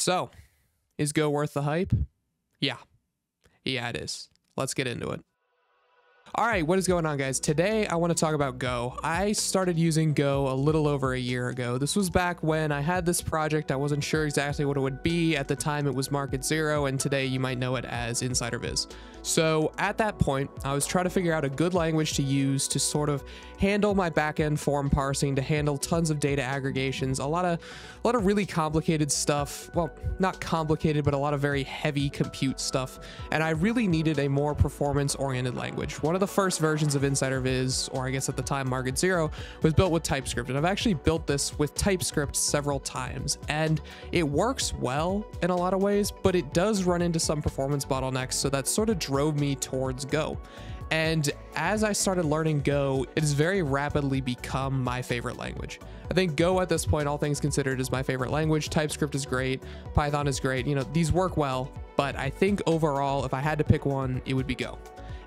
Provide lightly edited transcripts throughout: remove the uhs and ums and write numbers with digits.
So, is Go worth the hype? Yeah. Yeah, it is. Let's get into it. All right, what is going on, guys? Today, I want to talk about Go. I started using Go a little over a year ago. This was back when I had this project. I wasn't sure exactly what it would be. At the time, it was Market Zero, and today you might know it as InsiderViz. So at that point, I was trying to figure out a good language to use to sort of handle my backend form parsing, to handle tons of data aggregations, a lot of really complicated stuff. Well, not complicated, but a lot of very heavy compute stuff. And I really needed a more performance-oriented language. One of the first versions of InsiderViz, or I guess at the time Market Zero, was built with TypeScript, and I've actually built this with TypeScript several times, and it works well in a lot of ways, but it does run into some performance bottlenecks, so that sort of drove me towards Go. And as I started learning Go, it has very rapidly become my favorite language. I think Go at this point, all things considered, is my favorite language. TypeScript is great, Python is great, you know, these work well, but I think overall, if I had to pick one, it would be Go.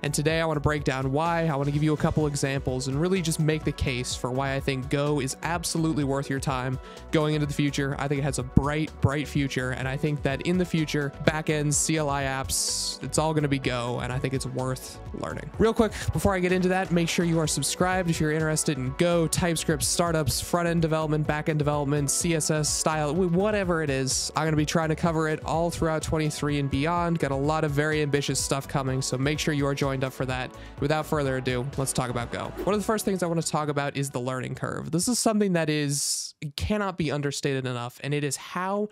And today I want to break down why, I want to give you a couple examples and really just make the case for why I think Go is absolutely worth your time going into the future. I think it has a bright, bright future. And I think that in the future, backends, CLI apps, it's all going to be Go. And I think it's worth learning. Real quick, before I get into that, make sure you are subscribed if you're interested in Go, TypeScript, startups, front-end development, back-end development, CSS, style, whatever it is. I'm going to be trying to cover it all throughout 23 and beyond. Got a lot of very ambitious stuff coming. So make sure you are joining up for that. Without further ado, let's talk about Go. One of the first things I want to talk about is the learning curve. This is something that cannot be understated enough, and it is how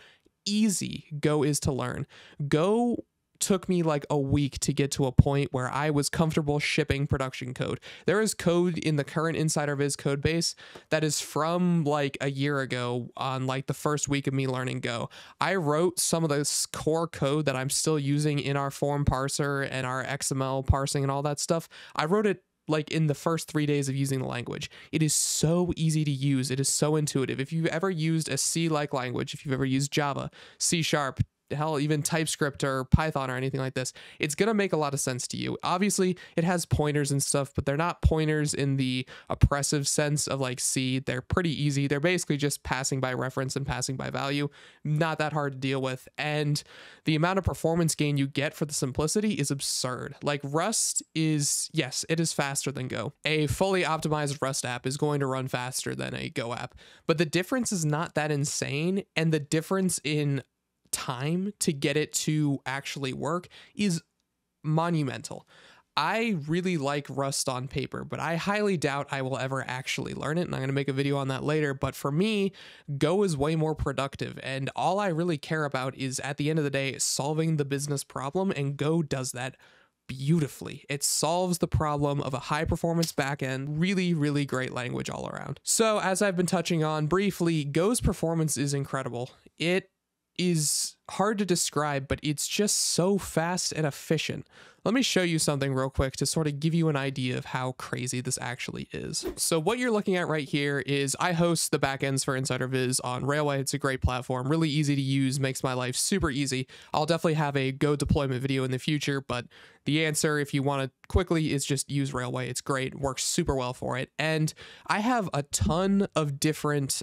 easy Go is to learn. Go took me like a week to get to a point where I was comfortable shipping production code. There is code in the current InsiderViz code base that is from like a year ago on like the first week of me learning Go. I wrote some of this core code that I'm still using in our form parser and our XML parsing and all that stuff. I wrote it like in the first 3 days of using the language. It is so easy to use. It is so intuitive. If you've ever used a C-like language, if you've ever used Java, C#, hell, even TypeScript or Python or anything like this, it's going to make a lot of sense to you. Obviously, it has pointers and stuff, but they're not pointers in the oppressive sense of like C. They're pretty easy. They're basically just passing by reference and passing by value. Not that hard to deal with. And the amount of performance gain you get for the simplicity is absurd. Like Rust is, yes, it is faster than Go. A fully optimized Rust app is going to run faster than a Go app, but the difference is not that insane. And the difference in time to get it to actually work is monumental. I really like Rust on paper, but I highly doubt I will ever actually learn it, and I'm going to make a video on that later. But for me, Go is way more productive, and all I really care about is, at the end of the day, solving the business problem, and Go does that beautifully. It solves the problem of a high performance backend. Really, really great language all around. So as I've been touching on briefly, Go's performance is incredible. It is hard to describe, but it's just so fast and efficient. Let me show you something real quick to sort of give you an idea of how crazy this actually is. So what you're looking at right here is I host the backends for InsiderViz on Railway. It's a great platform, really easy to use, makes my life super easy. I'll definitely have a Go deployment video in the future, but the answer, if you want to quickly, is just use Railway. It's great, works super well for it. And I have a ton of different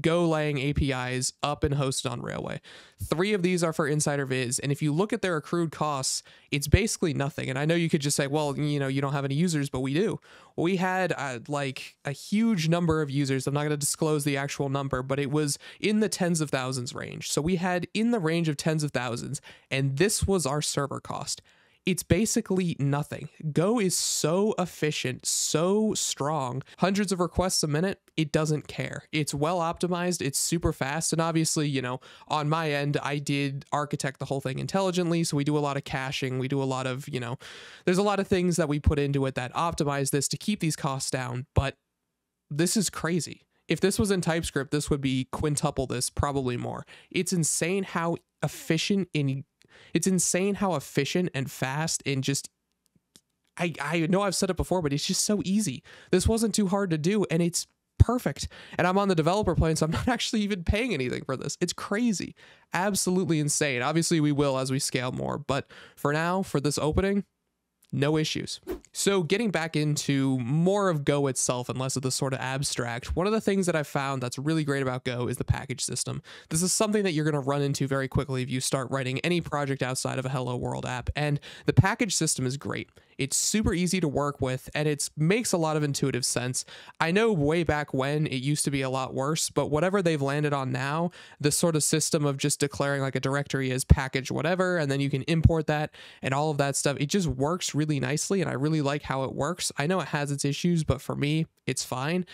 GoLang APIs up and hosted on Railway. 3 of these are for InsiderViz, and if you look at their accrued costs, it's basically nothing. And I know you could just say, well, you know, you don't have any users, but we do. We had like a huge number of users. I'm not going to disclose the actual number, but it was in the tens of thousands range. So we had in the range of tens of thousands, and this was our server cost. It's basically nothing. Go is so efficient, so strong. Hundreds of requests a minute, it doesn't care. It's well optimized, it's super fast, and obviously, you know, on my end, I did architect the whole thing intelligently, so we do a lot of caching, we do a lot of, you know, there's a lot of things that we put into it that optimize this to keep these costs down, but this is crazy. If this was in TypeScript, this would be quintuple this, probably more. It's insane how efficient and fast, and just, I know I've said it before, but it's just so easy. This wasn't too hard to do, and it's perfect. And I'm on the developer plane, so I'm not actually even paying anything for this. It's crazy. Absolutely insane. Obviously, we will as we scale more, but for now, for this opening, no issues. So getting back into more of Go itself and less of the sort of abstract, one of the things that I've found that's really great about Go is the package system. This is something that you're going to run into very quickly if you start writing any project outside of a Hello World app, and the package system is great. It's super easy to work with, and it makes a lot of intuitive sense. I know way back when it used to be a lot worse, but whatever they've landed on now, the sort of system of just declaring like a directory as package whatever, and then you can import that and all of that stuff, it just works really nicely, and I really like how it works. I know it has its issues, but for me, it's fine.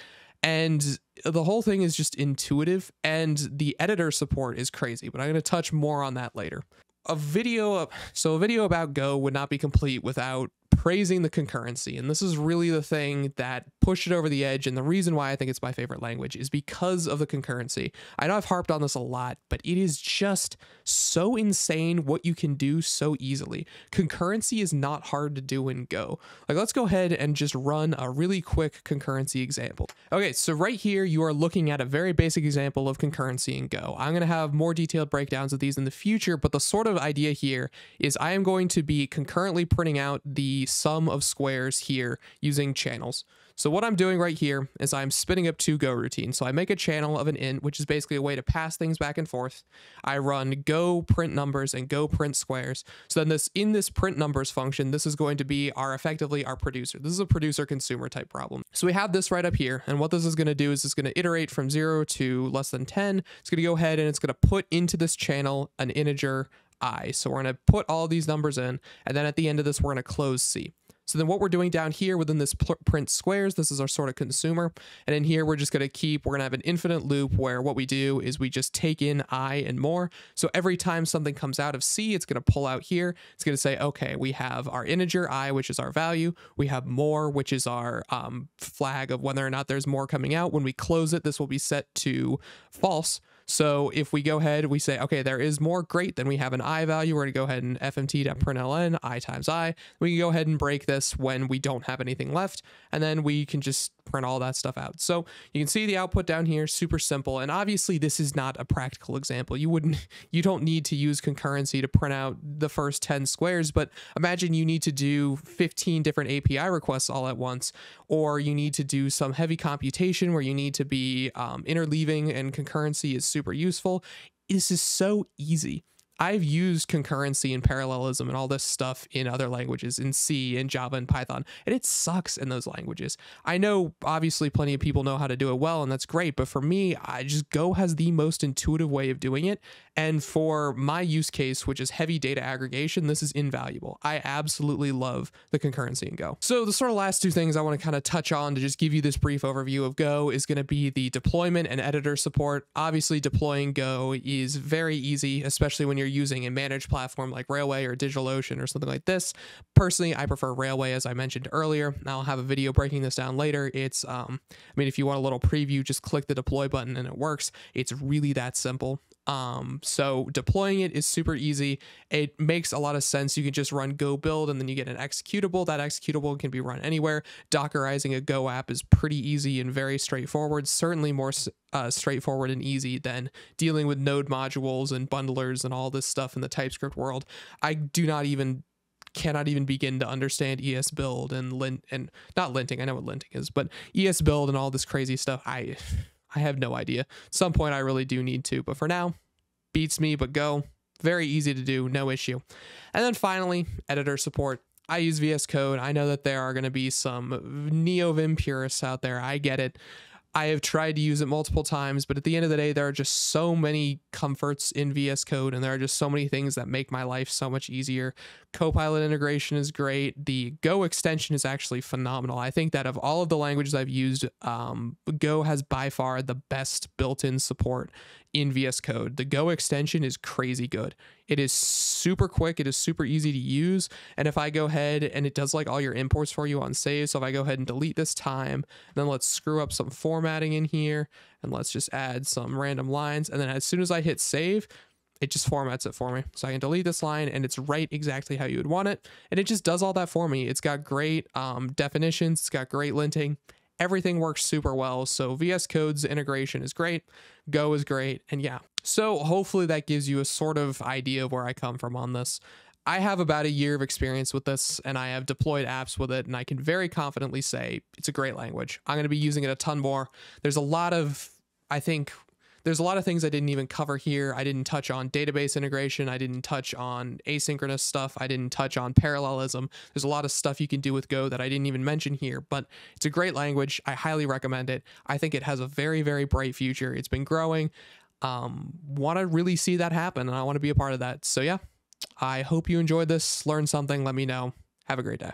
And the whole thing is just intuitive, and the editor support is crazy, but I'm going to touch more on that later. A video about Go would not be complete without praising the concurrency, and this is really the thing that pushed it over the edge, and the reason why I think it's my favorite language is because of the concurrency. I know I've harped on this a lot, but it is just so insane what you can do so easily. Concurrency is not hard to do in Go. Like, let's go ahead and just run a really quick concurrency example. Okay, so right here you are looking at a very basic example of concurrency in Go. I'm going to have more detailed breakdowns of these in the future, but the sort of idea here is I am going to be concurrently printing out the sum of squares here using channels. So what I'm doing right here is I'm spinning up two Go routines. So I make a channel of an int, which is basically a way to pass things back and forth. I run Go print numbers and Go print squares. So then in this print numbers function, this is going to be effectively our producer. This is a producer consumer type problem. So we have this right up here. And what this is going to do is it's going to iterate from 0 to less than 10. It's going to go ahead and it's going to put into this channel an integer I. So we're going to put all these numbers in, and then at the end of this, we're going to close C. So then what we're doing down here within this print squares, this is our sort of consumer. And in here, we're going to have an infinite loop where what we do is we just take in I and more. So every time something comes out of C, it's going to pull out here. It's going to say, okay, we have our integer I, which is our value. We have more, which is our flag of whether or not there's more coming out. When we close it, this will be set to false. So if we go ahead, we say, okay, there is more, great, then we have an I value. We're going to go ahead and fmt.println, I times I. We can go ahead and break this when we don't have anything left, and then we can just print all that stuff out. So you can see the output down here, super simple. And obviously this is not a practical example. You don't need to use concurrency to print out the first 10 squares, but imagine you need to do 15 different API requests all at once, or you need to do some heavy computation where you need to be interleaving, and concurrency is super useful. This is so easy. I've used concurrency and parallelism and all this stuff in other languages, in C and Java and Python, and it sucks in those languages. I know obviously plenty of people know how to do it well, and that's great, but for me, Go has the most intuitive way of doing it. And for my use case, which is heavy data aggregation, this is invaluable. I absolutely love the concurrency in Go. So the sort of last two things I want to kind of touch on to just give you this brief overview of Go is going to be the deployment and editor support. Obviously deploying Go is very easy, especially when you're using a managed platform like Railway or DigitalOcean or something like this. Personally, I prefer Railway, as I mentioned earlier. I'll have a video breaking this down later. It's, I mean, if you want a little preview, just click the deploy button and it works. It's really that simple. So deploying it is super easy. It makes a lot of sense. You can just run Go build and then you get an executable. That executable can be run anywhere. Dockerizing a Go app is pretty easy and very straightforward, certainly more straightforward and easy than dealing with node modules and bundlers and all this stuff in the TypeScript world. I cannot even begin to understand ES build and not linting. I know what linting is, but ES build and all this crazy stuff. I have no idea. At some point I really do need to, but for now, beats me, but Go. Very easy to do, no issue. And then finally, editor support. I use VS Code. I know that there are going to be some Neo Vim purists out there. I get it. I have tried to use it multiple times, but at the end of the day, there are just so many comforts in VS Code, and there are just so many things that make my life so much easier. Copilot integration is great. The Go extension is actually phenomenal. I think that of all of the languages I've used, Go has by far the best built-in support in VS Code. The Go extension is crazy good. It is super quick. It is super easy to use. And if I go ahead and it does like all your imports for you on save. So if I go ahead and delete this time, then let's screw up some formatting in here and let's just add some random lines. And then as soon as I hit save, it just formats it for me. So I can delete this line and it's right exactly how you would want it. And it just does all that for me. It's got great definitions. It's got great linting. Everything works super well. So VS Code's integration is great. Go is great. And yeah, so hopefully that gives you a sort of idea of where I come from on this. I have about a year of experience with this, and I have deployed apps with it, and I can very confidently say it's a great language. I'm going to be using it a ton more. There's a lot of, I think, there's a lot of things I didn't even cover here. I didn't touch on database integration. I didn't touch on asynchronous stuff. I didn't touch on parallelism. There's a lot of stuff you can do with Go that I didn't even mention here, but it's a great language. I highly recommend it. I think it has a very, very bright future. It's been growing. Want to really see that happen, and I want to be a part of that. So yeah. I hope you enjoyed this, learned something, let me know. Have a great day.